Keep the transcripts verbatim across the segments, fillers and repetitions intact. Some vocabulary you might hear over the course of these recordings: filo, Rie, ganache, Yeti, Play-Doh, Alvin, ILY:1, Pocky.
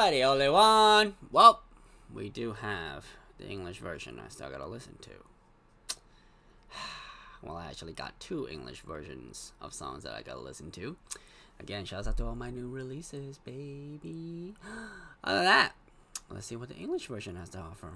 Alrighty, I L Y one. Well, we do have the English version I still gotta listen to. Well, I actually got two English versions of songs that I gotta listen to. Again, shouts out to all my new releases, baby. Other than that, let's see what the English version has to offer.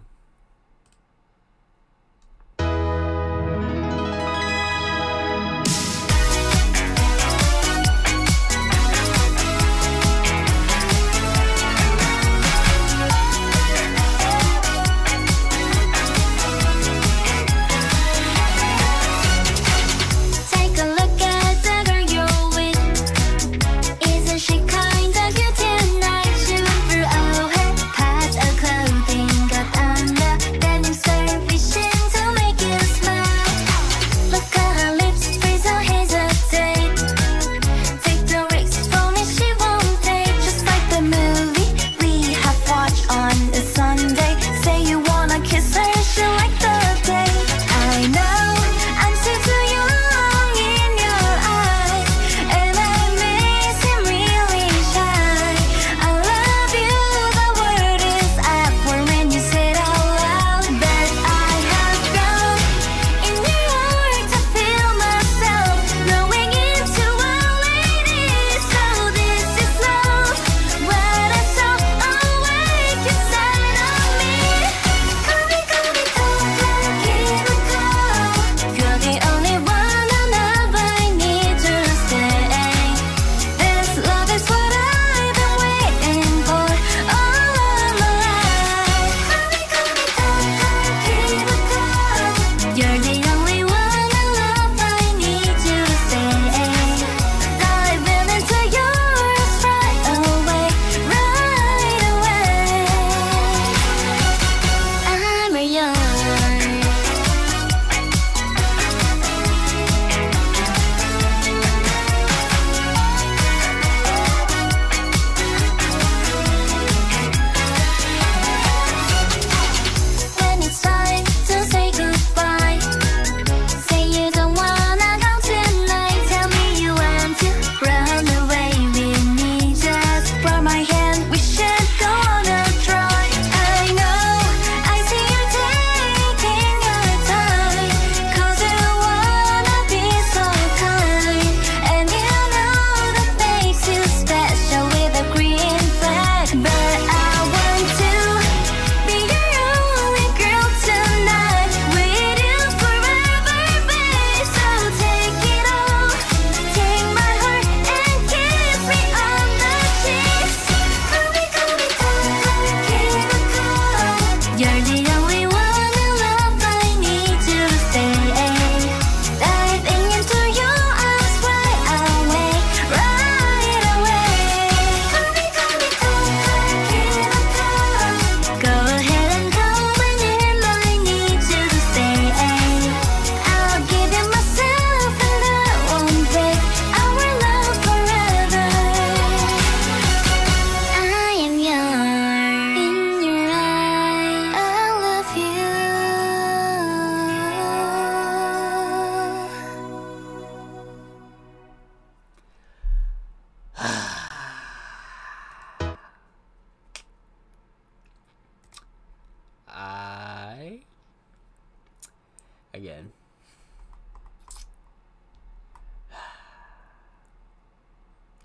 Again.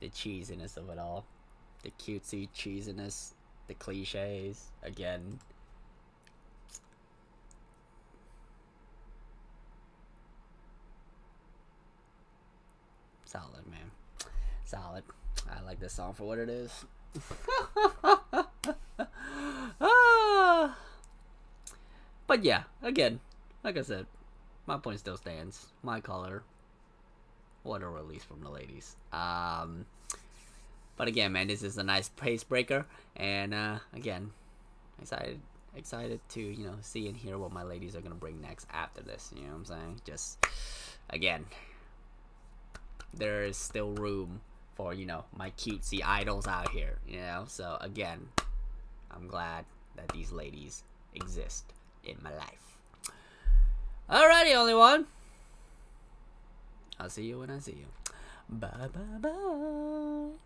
The cheesiness of it all. The cutesy cheesiness. The cliches. Again. Solid, man. Solid. I like this song for what it is. ah. But yeah, again, like I said, my point still stands. My color. What a release from the ladies. Um, but again, man, this is a nice pace breaker. And uh, again, excited, excited to, you know, see and hear what my ladies are gonna bring next after this. You know what I'm saying? Just again, there is still room for, you know, my cutesy idols out here. You know, so again, I'm glad that these ladies exist in my life. Alrighty, only one. I'll see you when I see you. Bye, bye, bye.